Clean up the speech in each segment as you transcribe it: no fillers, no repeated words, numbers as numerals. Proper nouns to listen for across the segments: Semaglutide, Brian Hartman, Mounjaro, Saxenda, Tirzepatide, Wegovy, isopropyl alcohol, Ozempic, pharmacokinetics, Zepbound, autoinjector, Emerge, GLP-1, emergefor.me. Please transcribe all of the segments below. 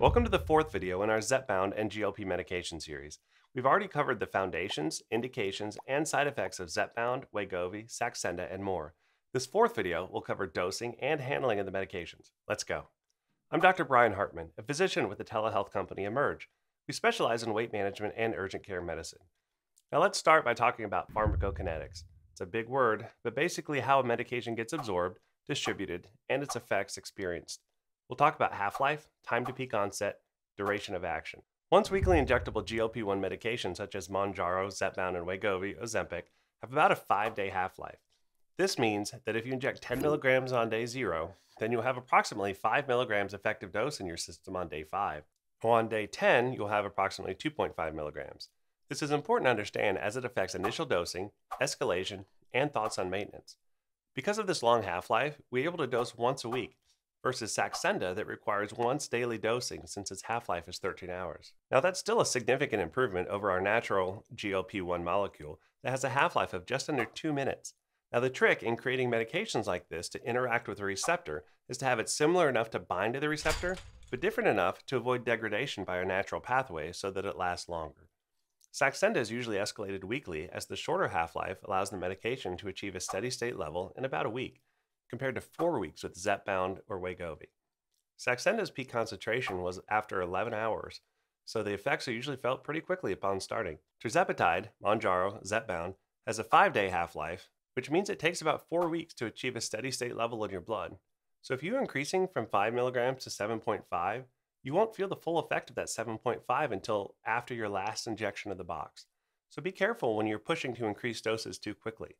Welcome to the fourth video in our Zepbound and GLP medication series. We've already covered the foundations, indications, and side effects of Zepbound, Wegovy, Saxenda, and more. This fourth video will cover dosing and handling of the medications. Let's go. I'm Dr. Brian Hartman, a physician with the telehealth company Emerge. We specialize in weight management and urgent care medicine. Now let's start by talking about pharmacokinetics. It's a big word, but basically how a medication gets absorbed, distributed, and its effects experienced. We'll talk about half-life, time to peak onset, duration of action. Once-weekly injectable GLP-1 medications such as Mounjaro, Zepbound, and Wegovy, Ozempic, have about a 5-day half-life. This means that if you inject 10 milligrams on day 0, then you'll have approximately 5 milligrams effective dose in your system on day 5. On day 10, you'll have approximately 2.5 milligrams. This is important to understand as it affects initial dosing, escalation, and thoughts on maintenance. Because of this long half-life, we're able to dose once a week, versus Saxenda that requires once daily dosing since its half-life is 13 hours. Now that's still a significant improvement over our natural GLP-1 molecule that has a half-life of just under 2 minutes. Now the trick in creating medications like this to interact with a receptor is to have it similar enough to bind to the receptor, but different enough to avoid degradation by our natural pathway so that it lasts longer. Saxenda is usually escalated weekly as the shorter half-life allows the medication to achieve a steady state level in about a week, compared to 4 weeks with Zepbound or Wegovy. Saxenda's peak concentration was after 11 hours, so the effects are usually felt pretty quickly upon starting. Tirzepatide, Mounjaro, Zepbound, has a 5-day half-life, which means it takes about 4 weeks to achieve a steady state level in your blood. So if you're increasing from 5 milligrams to 7.5, you won't feel the full effect of that 7.5 until after your last injection of the box. So be careful when you're pushing to increase doses too quickly.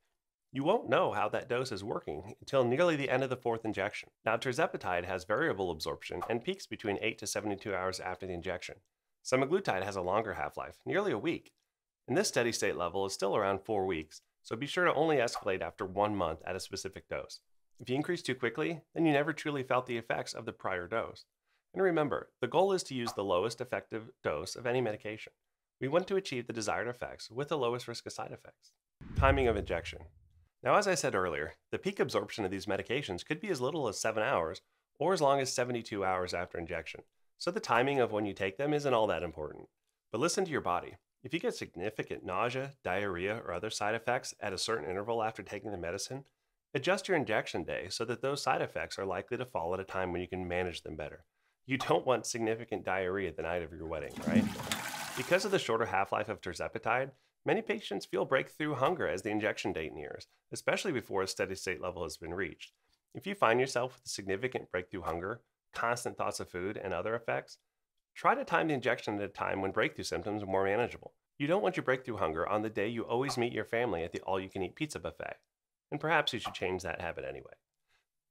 You won't know how that dose is working until nearly the end of the fourth injection. Now, tirzepatide has variable absorption and peaks between 8 to 72 hours after the injection. Semaglutide has a longer half-life, nearly a week, and this steady state level is still around 4 weeks, so be sure to only escalate after 1 month at a specific dose. If you increase too quickly, then you never truly felt the effects of the prior dose. And remember, the goal is to use the lowest effective dose of any medication. We want to achieve the desired effects with the lowest risk of side effects. Timing of injection. Now, as I said earlier, the peak absorption of these medications could be as little as 7 hours or as long as 72 hours after injection, so the timing of when you take them isn't all that important. But listen to your body. If you get significant nausea, diarrhea, or other side effects at a certain interval after taking the medicine, adjust your injection day so that those side effects are likely to fall at a time when you can manage them better. You don't want significant diarrhea the night of your wedding, right? Because of the shorter half-life of tirzepatide, many patients feel breakthrough hunger as the injection date nears, especially before a steady state level has been reached. If you find yourself with significant breakthrough hunger, constant thoughts of food, and other effects, try to time the injection at a time when breakthrough symptoms are more manageable. You don't want your breakthrough hunger on the day you always meet your family at the all-you-can-eat pizza buffet, and perhaps you should change that habit anyway.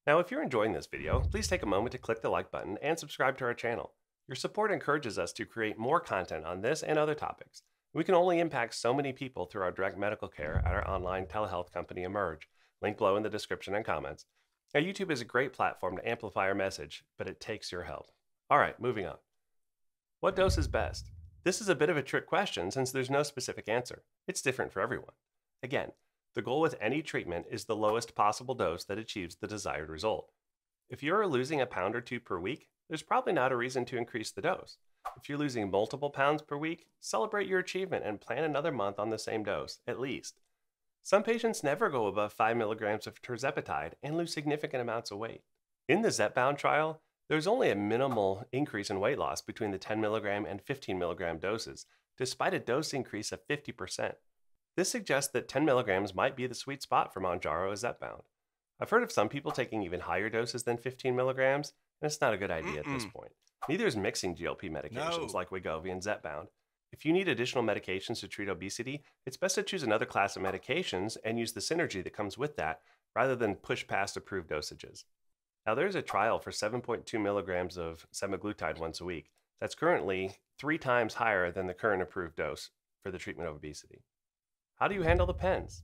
Now, if you're enjoying this video, please take a moment to click the like button and subscribe to our channel. Your support encourages us to create more content on this and other topics. We can only impact so many people through our direct medical care at our online telehealth company, Emerge. Link below in the description and comments. Now, YouTube is a great platform to amplify our message, but it takes your help. All right, moving on. What dose is best? This is a bit of a trick question since there's no specific answer. It's different for everyone. Again, the goal with any treatment is the lowest possible dose that achieves the desired result. If you're losing a pound or two per week, there's probably not a reason to increase the dose. If you're losing multiple pounds per week, celebrate your achievement and plan another month on the same dose, at least. Some patients never go above 5 milligrams of tirzepatide and lose significant amounts of weight. In the Zepbound trial, there's only a minimal increase in weight loss between the 10 milligram and 15 milligram doses, despite a dose increase of 50%. This suggests that 10 milligrams might be the sweet spot for Mounjaro or Zepbound. I've heard of some people taking even higher doses than 15 milligrams, and it's not a good idea at this point. Neither is mixing GLP medications like Wegovy and Zepbound. If you need additional medications to treat obesity, it's best to choose another class of medications and use the synergy that comes with that rather than push past approved dosages. Now, there's a trial for 7.2 milligrams of semaglutide once a week. That's currently 3 times higher than the current approved dose for the treatment of obesity. How do you handle the pens?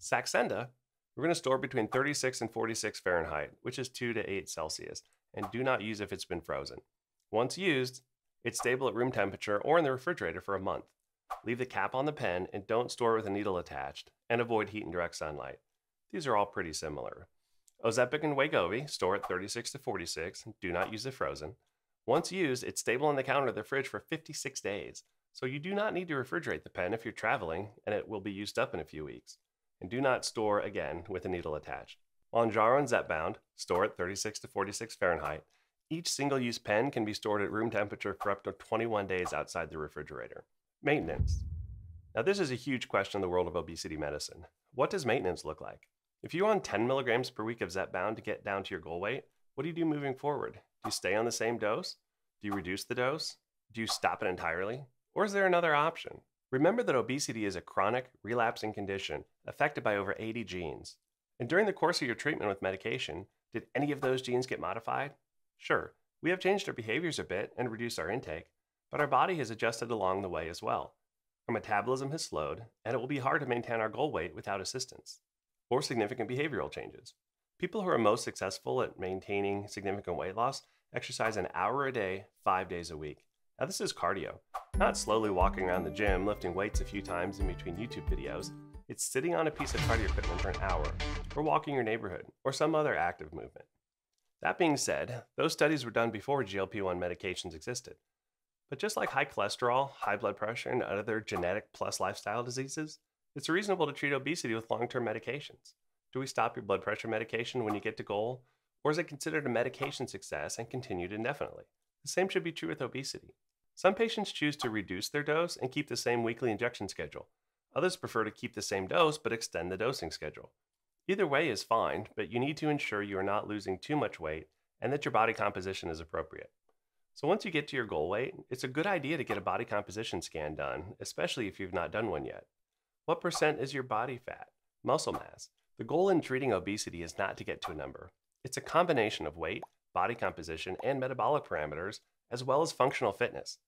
Saxenda, we're going to store between 36 and 46 Fahrenheit, which is 2 to 8 Celsius, and do not use if it's been frozen. Once used, it's stable at room temperature or in the refrigerator for a month. Leave the cap on the pen and don't store with a needle attached, and avoid heat and direct sunlight. These are all pretty similar. Ozempic and Wegovy store at 36 to 46 and do not use if frozen. Once used, it's stable on the counter of the fridge for 56 days. So you do not need to refrigerate the pen if you're traveling, and it will be used up in a few weeks. And do not store, again, with a needle attached. Mounjaro and Zepbound store at 36 to 46 Fahrenheit. Each single-use pen can be stored at room temperature for up to 21 days outside the refrigerator. Maintenance. Now this is a huge question in the world of obesity medicine. What does maintenance look like? If you're on 10 milligrams per week of Zepbound to get down to your goal weight, what do you do moving forward? Do you stay on the same dose? Do you reduce the dose? Do you stop it entirely? Or is there another option? Remember that obesity is a chronic, relapsing condition affected by over 80 genes. And during the course of your treatment with medication, did any of those genes get modified? Sure, we have changed our behaviors a bit and reduced our intake, but our body has adjusted along the way as well. Our metabolism has slowed, and it will be hard to maintain our goal weight without assistance or significant behavioral changes. People who are most successful at maintaining significant weight loss exercise an hour a day, 5 days a week. Now this is cardio, not slowly walking around the gym, lifting weights a few times in between YouTube videos. It's sitting on a piece of cardio equipment for an hour, or walking your neighborhood, or some other active movement. That being said, those studies were done before GLP-1 medications existed. But just like high cholesterol, high blood pressure, and other genetic plus lifestyle diseases, it's reasonable to treat obesity with long-term medications. Do we stop your blood pressure medication when you get to goal, or is it considered a medication success and continued indefinitely? The same should be true with obesity. Some patients choose to reduce their dose and keep the same weekly injection schedule. Others prefer to keep the same dose but extend the dosing schedule. Either way is fine, but you need to ensure you are not losing too much weight and that your body composition is appropriate. So once you get to your goal weight, it's a good idea to get a body composition scan done, especially if you've not done one yet. What percent is your body fat? Muscle mass. The goal in treating obesity is not to get to a number. It's a combination of weight, body composition, and metabolic parameters, as well as functional fitness.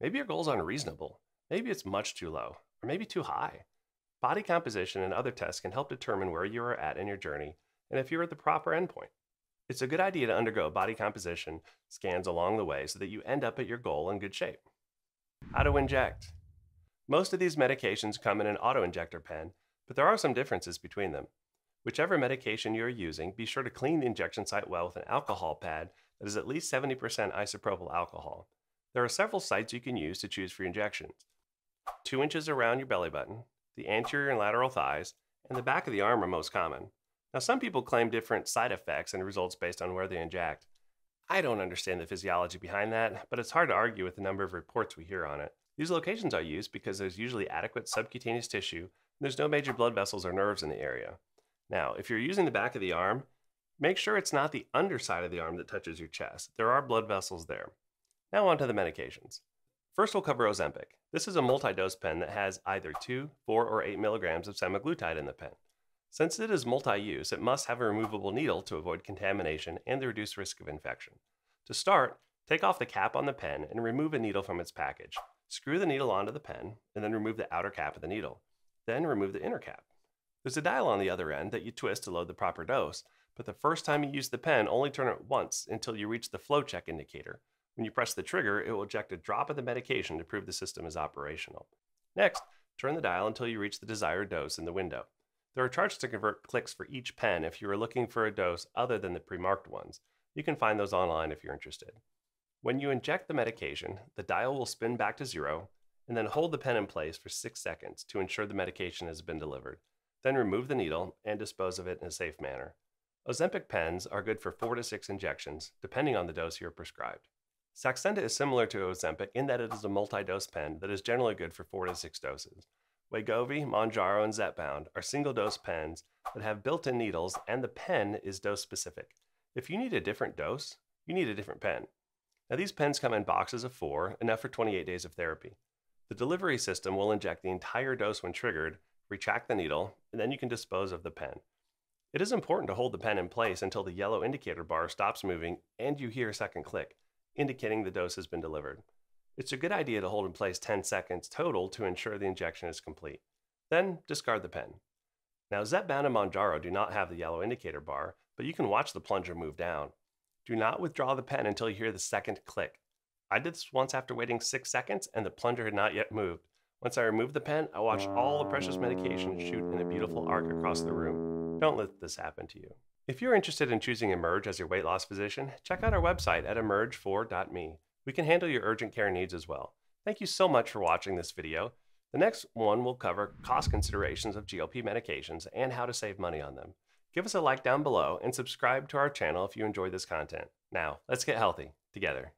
Maybe your goal's unreasonable. Maybe it's much too low, or maybe too high. Body composition and other tests can help determine where you are at in your journey and if you're at the proper endpoint. It's a good idea to undergo body composition scans along the way so that you end up at your goal in good shape. How to inject. Most of these medications come in an auto-injector pen, but there are some differences between them. Whichever medication you are using, be sure to clean the injection site well with an alcohol pad that is at least 70% isopropyl alcohol. There are several sites you can use to choose for injections. 2 inches around your belly button, the anterior and lateral thighs, and the back of the arm are most common. Now, some people claim different side effects and results based on where they inject. I don't understand the physiology behind that, but it's hard to argue with the number of reports we hear on it. These locations are used because there's usually adequate subcutaneous tissue, and there's no major blood vessels or nerves in the area. Now, if you're using the back of the arm, make sure it's not the underside of the arm that touches your chest. There are blood vessels there. Now on to the medications. First, we'll cover Ozempic. This is a multi-dose pen that has either 2, 4, or 8 milligrams of semaglutide in the pen. Since it is multi-use, it must have a removable needle to avoid contamination and the reduced risk of infection. To start, take off the cap on the pen and remove a needle from its package. Screw the needle onto the pen, and then remove the outer cap of the needle. Then remove the inner cap. There's a dial on the other end that you twist to load the proper dose, but the first time you use the pen, only turn it once until you reach the flow check indicator. When you press the trigger, it will eject a drop of the medication to prove the system is operational. Next, turn the dial until you reach the desired dose in the window. There are charts to convert clicks for each pen if you are looking for a dose other than the pre-marked ones. You can find those online if you're interested. When you inject the medication, the dial will spin back to 0, and then hold the pen in place for 6 seconds to ensure the medication has been delivered. Then remove the needle and dispose of it in a safe manner. Ozempic pens are good for 4 to 6 injections, depending on the dose you are prescribed. Saxenda is similar to Ozempic in that it is a multi-dose pen that is generally good for 4 to 6 doses. Wegovy, Mounjaro, and Zepbound are single-dose pens that have built-in needles and the pen is dose-specific. If you need a different dose, you need a different pen. Now these pens come in boxes of 4, enough for 28 days of therapy. The delivery system will inject the entire dose when triggered, retract the needle, and then you can dispose of the pen. It is important to hold the pen in place until the yellow indicator bar stops moving and you hear a second click, indicating the dose has been delivered. It's a good idea to hold in place 10 seconds total to ensure the injection is complete. Then discard the pen. Now Zepbound and Mounjaro do not have the yellow indicator bar, but you can watch the plunger move down. Do not withdraw the pen until you hear the second click. I did this once after waiting 6 seconds and the plunger had not yet moved. Once I removed the pen, I watched all the precious medication shoot in a beautiful arc across the room. Don't let this happen to you. If you're interested in choosing Emerge as your weight loss physician, check out our website at emergefor.me. We can handle your urgent care needs as well. Thank you so much for watching this video. The next one will cover cost considerations of GLP medications and how to save money on them. Give us a like down below and subscribe to our channel if you enjoy this content. Now, let's get healthy together.